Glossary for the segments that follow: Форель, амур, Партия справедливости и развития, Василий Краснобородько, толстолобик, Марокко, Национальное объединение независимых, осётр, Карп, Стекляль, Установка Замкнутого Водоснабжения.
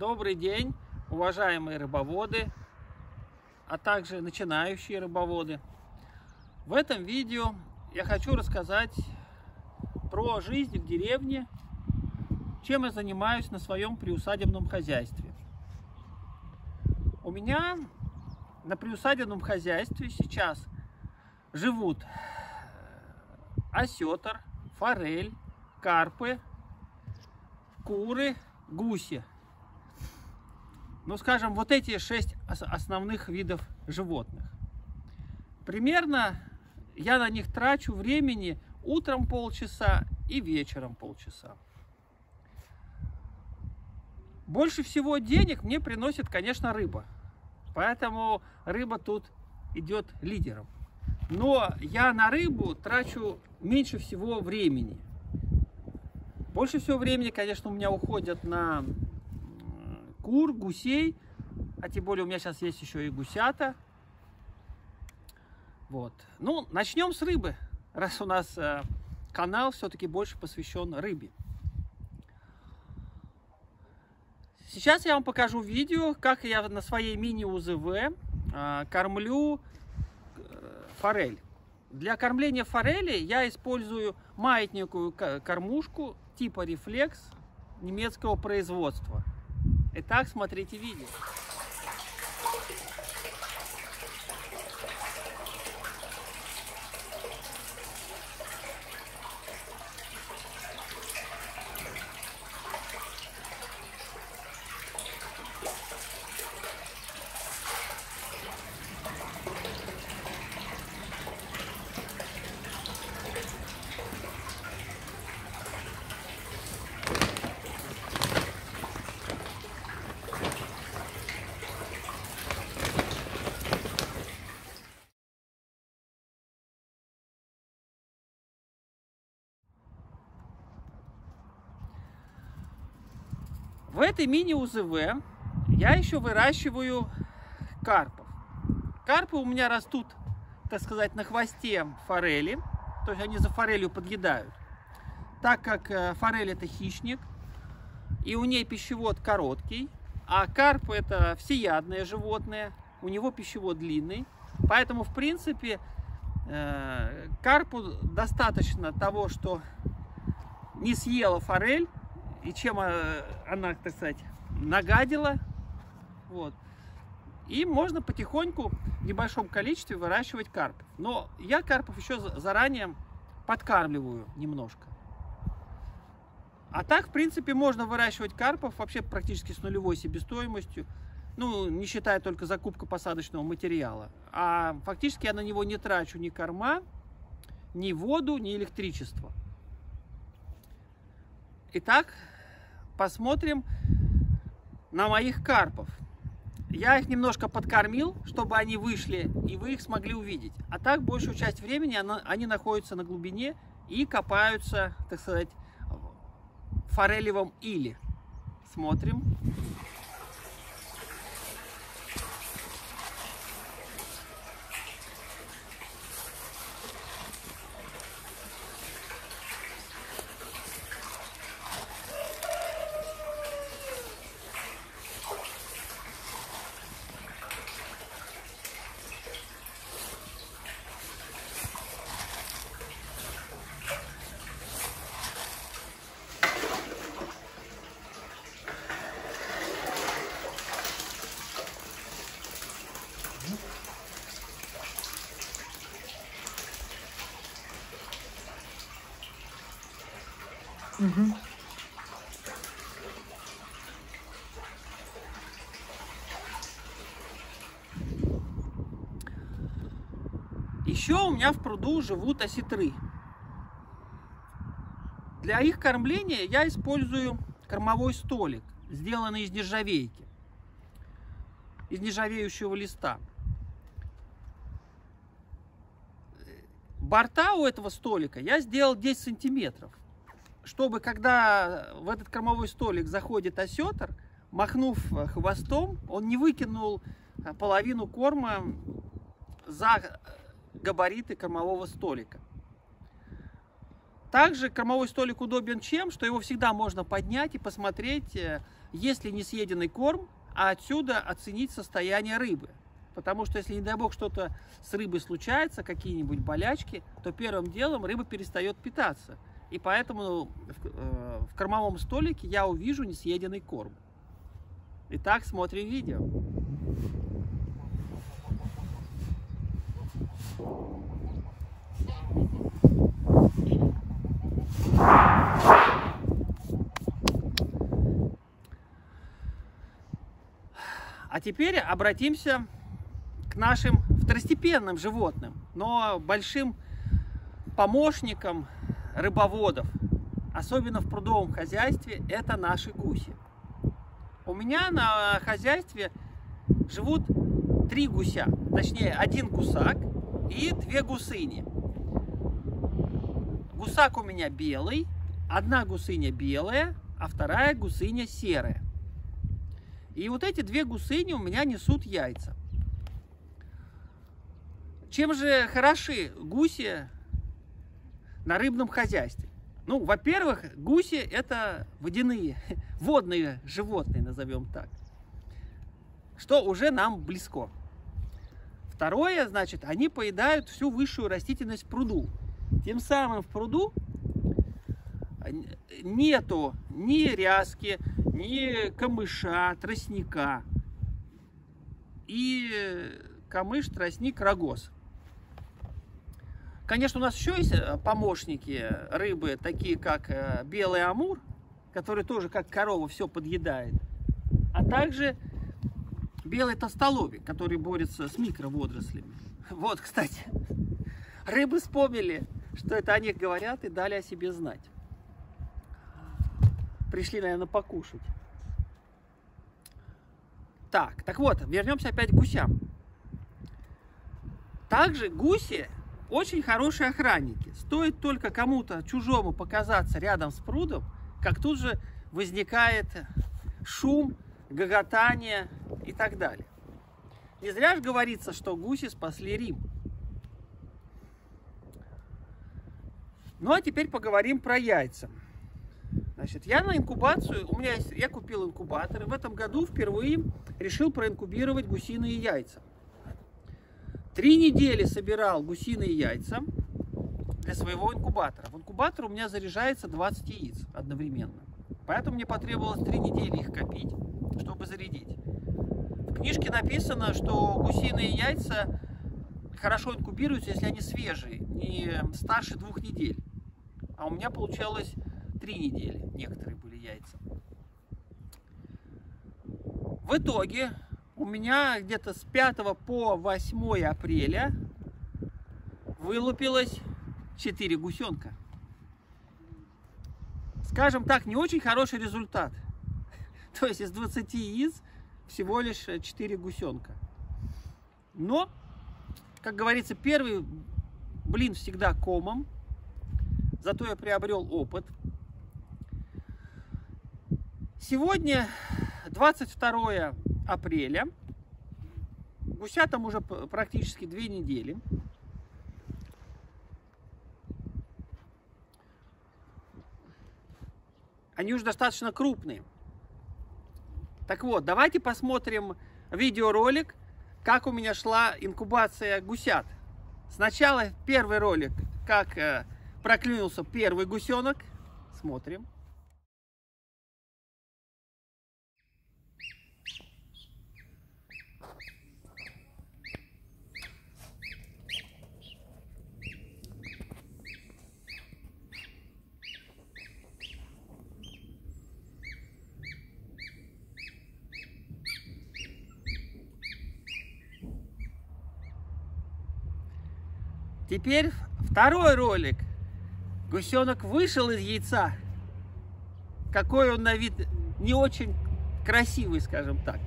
Добрый день, уважаемые рыбоводы, а также начинающие рыбоводы. В этом видео я хочу рассказать про жизнь в деревне, чем я занимаюсь на своем приусадебном хозяйстве. У меня на приусадебном хозяйстве сейчас живут осётр, форель, карпы, куры, гуси. Ну, скажем, вот эти 6 основных видов животных. Примерно я на них трачу времени утром полчаса и вечером полчаса. Больше всего денег мне приносит, конечно, рыба. Поэтому рыба тут идет лидером. Но я на рыбу трачу меньше всего времени. Больше всего времени, конечно, у меня уходят на кур, гусей, а тем более у меня сейчас есть еще и гусята. Вот. Ну, начнем с рыбы, раз у нас канал все-таки больше посвящен рыбе. Сейчас я вам покажу видео, как я на своей мини-УЗВ кормлю форель. Для кормления форели я использую маятниковую кормушку типа рефлекс немецкого производства. Итак, смотрите видео. В этой мини-УЗВ я еще выращиваю карпов. Карпы у меня растут, так сказать, на хвосте форели. То есть они за форелью подъедают. Так как форель это хищник, и у нее пищевод короткий, а карп это всеядное животное, у него пищевод длинный. Поэтому, в принципе, карпу достаточно того, что не съела форель, и чем она, так сказать, нагадила. Вот. И можно потихоньку в небольшом количестве выращивать карпов. Но я карпов еще заранее подкармливаю немножко. А так, в принципе, можно выращивать карпов вообще практически с нулевой себестоимостью. Ну, не считая только закупку посадочного материала. А фактически я на него не трачу ни корма, ни воду, ни электричество. Итак, посмотрим на моих карпов. Я их немножко подкормил, чтобы они вышли, и вы их смогли увидеть. А так, большую часть времени они находятся на глубине и копаются, так сказать, в форелевом иле. Смотрим. Угу. Еще у меня в пруду живут осетры. Для их кормления я использую кормовой столик, сделанный из нержавейки, из нержавеющего листа. Борта у этого столика я сделал 10 сантиметров. Чтобы, когда в этот кормовой столик заходит осётр, махнув хвостом, он не выкинул половину корма за габариты кормового столика. Также кормовой столик удобен чем? Что его всегда можно поднять и посмотреть, если не съеденный корм, а отсюда оценить состояние рыбы. Потому что если, не дай бог, что-то с рыбой случается, какие-нибудь болячки, то первым делом рыба перестает питаться. И поэтому в кормовом столике я увижу несъеденный корм. Итак, смотрим видео. А теперь обратимся к нашим второстепенным животным, но большим помощникам рыбоводов, особенно в прудовом хозяйстве, это наши гуси. У меня на хозяйстве живут 3 гуся, точнее 1 гусак и 2 гусыни. Гусак у меня белый, 1 гусыня белая, а 2 гусыня серая. И вот эти 2 гусыни у меня несут яйца. Чем же хороши гуси на рыбном хозяйстве? Ну, во-первых, гуси — это водяные, водные животные, назовем так, что уже нам близко. Второе, значит, они поедают всю высшую растительность в пруду. Тем самым в пруду нету ни ряски, ни камыша, тростника. И камыш, тростник, рогоз. Конечно, у нас еще есть помощники рыбы, такие как белый амур, который тоже как корова все подъедает, а также белый толстолобик, который борется с микроводорослями. Вот, кстати, рыбы вспомнили, что это о них говорят, и дали о себе знать. Пришли, наверное, покушать. Так вот, вернемся опять к гусям. Также гуси очень хорошие охранники. Стоит только кому-то чужому показаться рядом с прудом, как тут же возникает шум, гоготание и так далее. Не зря же говорится, что гуси спасли Рим. Ну а теперь поговорим про яйца. Значит, я на инкубацию, я купил инкубатор, и в этом году впервые решил проинкубировать гусиные яйца. 3 недели собирал гусиные яйца для своего инкубатора. В инкубатор у меня заряжается 20 яиц одновременно. Поэтому мне потребовалось 3 недели их копить, чтобы зарядить. В книжке написано, что гусиные яйца хорошо инкубируются, если они свежие, не старше 2 недель. А у меня получалось 3 недели, некоторые были яйца. В итоге у меня где-то с 5 по 8 апреля вылупилось 4 гусенка. Скажем так, не очень хороший результат. То есть из 20 яиц всего лишь 4 гусенка. Но, как говорится, первый блин всегда комом. Зато я приобрел опыт. Сегодня 22 апреля, гусятам уже практически 2 недели. Они уже достаточно крупные. Так вот, давайте посмотрим видеоролик, как у меня шла инкубация гусят. Сначала первый ролик, как проклюнулся первый гусенок. Смотрим. Теперь второй ролик. Гусенок вышел из яйца. Какой он на вид не очень красивый, скажем так.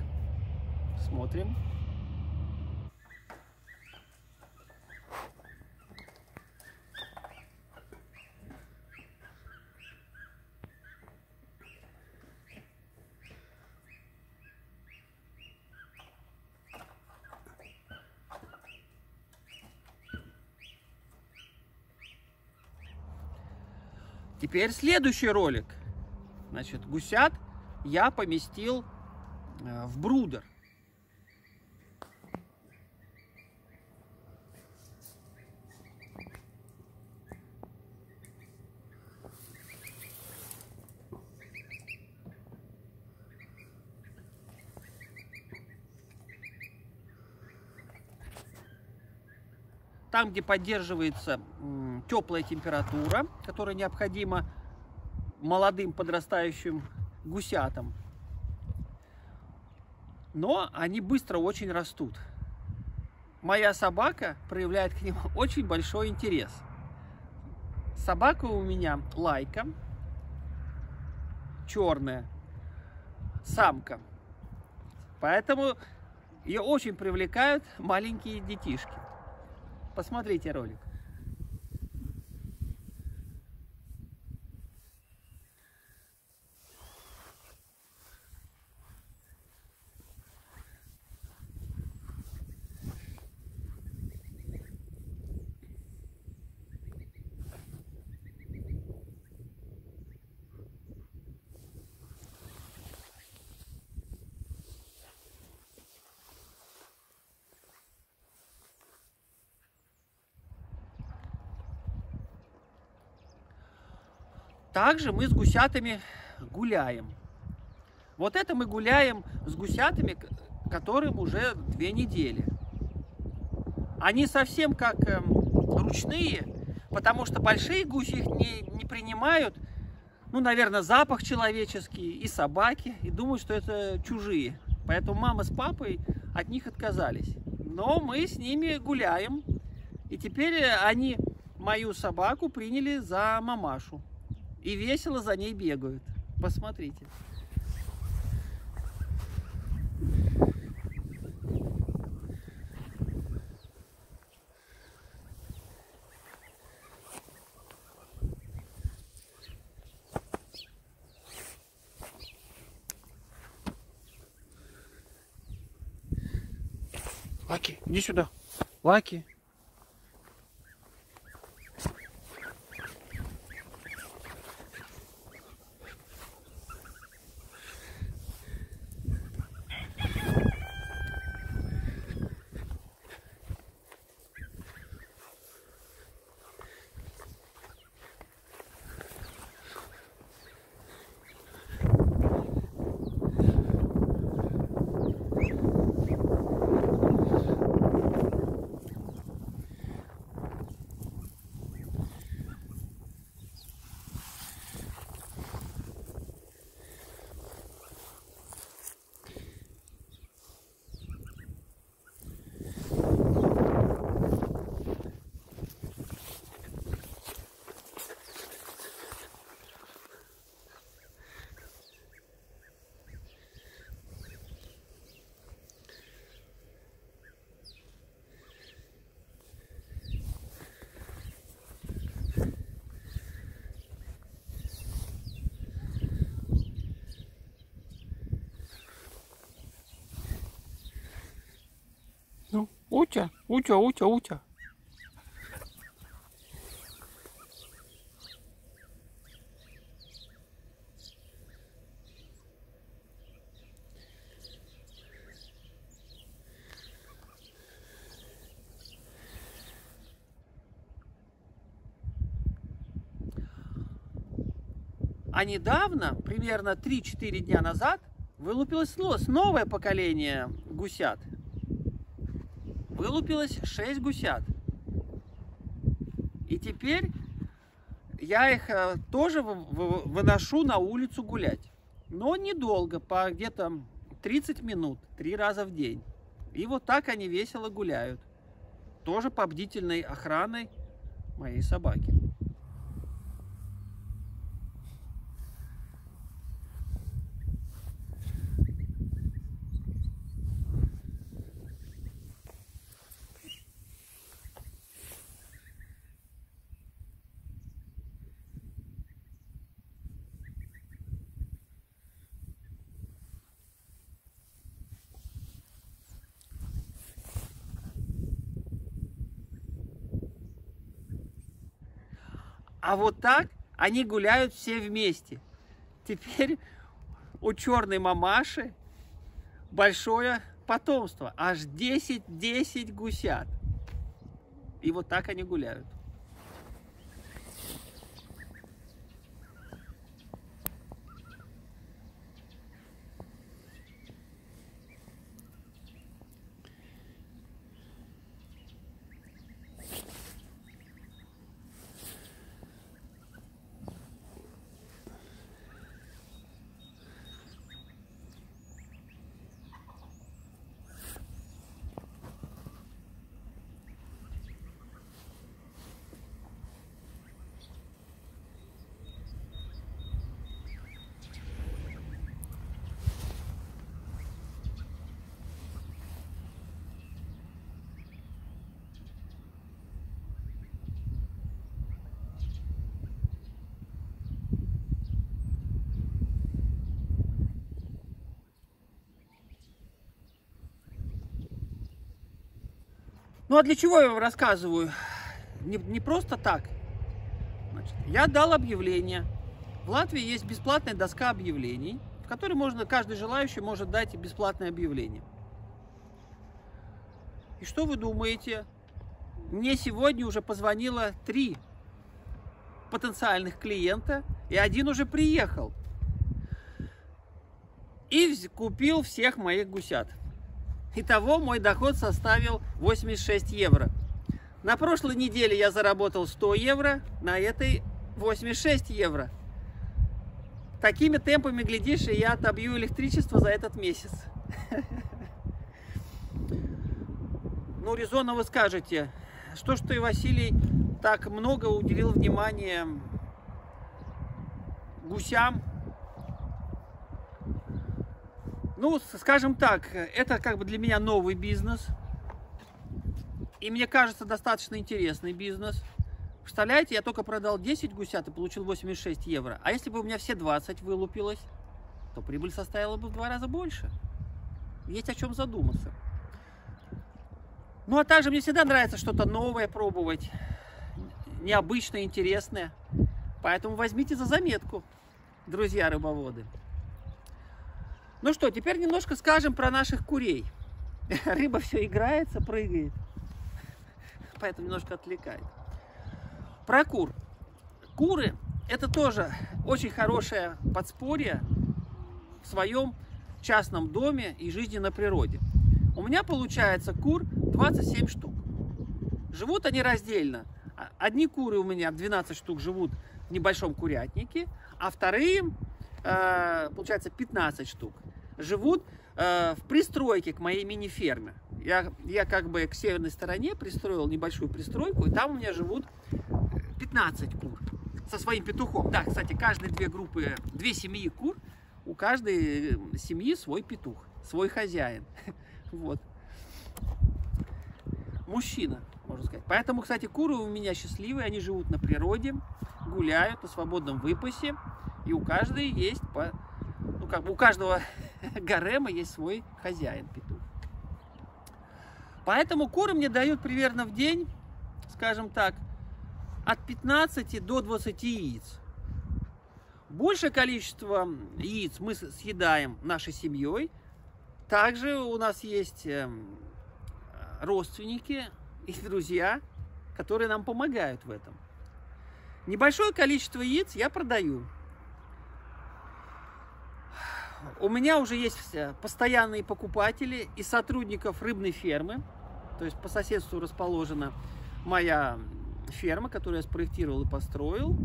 Смотрим. Теперь следующий ролик. Значит, гусят я поместил в брудер. Там, где поддерживается теплая температура, которая необходима молодым подрастающим гусятам. Но они быстро очень растут. Моя собака проявляет к ним очень большой интерес. Собака у меня лайка, черная, самка. Поэтому ее очень привлекают маленькие детишки. Посмотрите ролик. Также мы с гусятами гуляем. Вот это мы гуляем с гусятами, которым уже 2 недели. Они совсем как ручные, потому что большие гуси их не принимают. Ну, наверное, запах человеческий и собаки, и думают, что это чужие. Поэтому мама с папой от них отказались. Но мы с ними гуляем. И теперь они мою собаку приняли за мамашу. И весело за ней бегают. Посмотрите. Лаки, иди сюда. Лаки. Утя, утя, утя, утя. А недавно, примерно 3-4 дня назад, вылупилось новое поколение гусят. Вылупилось 6 гусят. И теперь я их тоже выношу на улицу гулять. Но недолго, по где-то 30 минут, 3 раза в день. И вот так они весело гуляют. Тоже по бдительной охране моей собаки. А вот так Они гуляют все вместе. Теперь у черной мамаши большое потомство. Аж 10 гусят. И вот так они гуляют. Ну а для чего я вам рассказываю? Не просто так. Значит, я дал объявление. В Латвии есть бесплатная доска объявлений, в которой можно, каждый желающий может дать бесплатное объявление. И что вы думаете? Мне сегодня уже позвонило 3 потенциальных клиента, и один уже приехал. И купил всех моих гусят. Итого мой доход составил 86 евро. На прошлой неделе я заработал 100 евро, на этой 86 евро. Такими темпами, глядишь, и я отобью электричество за этот месяц. Ну, резонно вы скажете, что ж ты, Василий, так много уделил внимания гусям? Ну, скажем так, это как бы для меня новый бизнес. И мне кажется, достаточно интересный бизнес. Представляете, я только продал 10 гусят и получил 86 евро. А если бы у меня все 20 вылупилось, то прибыль составила бы в 2 раза больше. Есть о чем задуматься. Ну, а также мне всегда нравится что-то новое пробовать. Необычное, интересное. Поэтому возьмите за заметку, друзья рыбоводы. Ну что, теперь немножко скажем про наших курей. Рыба все играется, прыгает, поэтому немножко отвлекает. Про кур. Куры – это тоже очень хорошее подспорье в своем частном доме и жизни на природе. У меня получается кур 27 штук. Живут они раздельно. Одни куры у меня 12 штук живут в небольшом курятнике, а вторые, получается, 15 штук. Живут в пристройке к моей мини-ферме. Я как бы к северной стороне пристроил небольшую пристройку, и там у меня живут 15 кур со своим петухом. Да, кстати, каждые 2 семьи кур, у каждой семьи свой петух, свой хозяин. Вот. Мужчина, можно сказать. Поэтому, кстати, куры у меня счастливые, они живут на природе, гуляют на свободном выпасе, и у каждой есть по... Ну, как бы у каждого гарема есть свой хозяин петух. Поэтому куры мне дают примерно в день, скажем так, от 15 до 20 яиц. Большее количество яиц мы съедаем нашей семьей. Также у нас есть родственники и друзья, которые нам помогают в этом. Небольшое количество яиц я продаю. У меня уже есть постоянные покупатели и сотрудников рыбной фермы. То есть по соседству расположена моя ферма, которую я спроектировал и построил.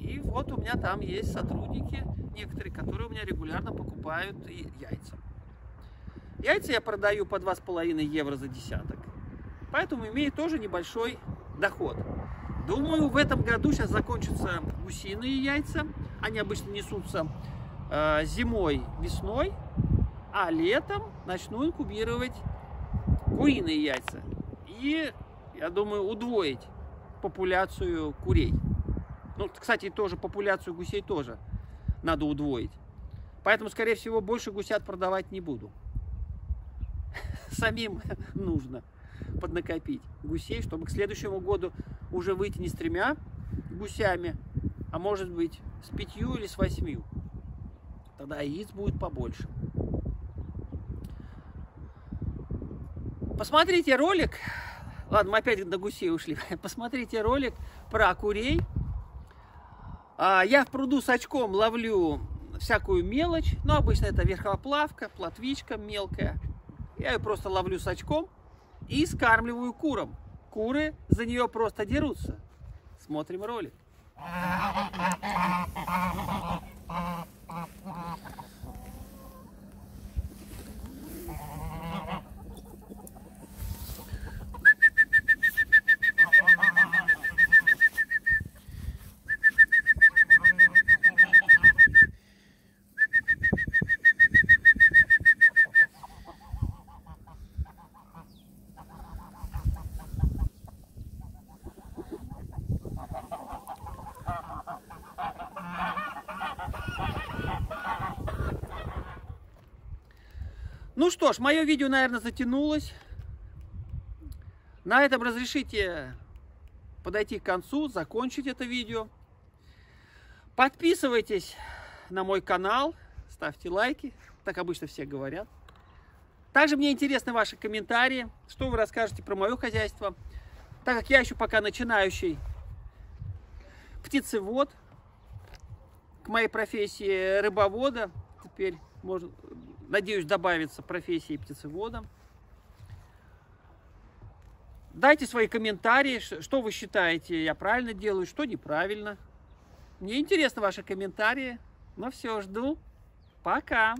И вот у меня там есть сотрудники некоторые, которые у меня регулярно покупают яйца. Яйца я продаю по 2,5 евро за десяток. Поэтому имею тоже небольшой доход. Думаю, в этом году сейчас закончатся гусиные яйца. Они обычно несутся зимой, весной, а летом начну инкубировать куриные яйца. И, я думаю, удвоить популяцию курей. Ну, кстати, тоже популяцию гусей тоже надо удвоить. Поэтому, скорее всего, больше гусят продавать не буду. Самим нужно поднакопить гусей, чтобы к следующему году уже выйти не с 3 гусями, а может быть с 5 или с 8. Тогда яиц будет побольше. Посмотрите ролик. Ладно, мы опять до гусей ушли. Посмотрите ролик про курей. Я в пруду с очком ловлю всякую мелочь. Но обычно это верхоплавка, плотвичка мелкая. Я ее просто ловлю с очком и скармливаю курам. Куры за нее просто дерутся. Смотрим ролик. Ну что ж, мое видео, наверное, затянулось. На этом разрешите подойти к концу, закончить это видео. Подписывайтесь на мой канал, ставьте лайки, так обычно все говорят. Также мне интересны ваши комментарии, что вы расскажете про мое хозяйство. Так как я еще пока начинающий птицевод, к моей профессии рыбовода теперь можно... Надеюсь, добавится профессия птицевода. Дайте свои комментарии, что вы считаете, я правильно делаю, что неправильно. Мне интересны ваши комментарии. Но все, жду. Пока!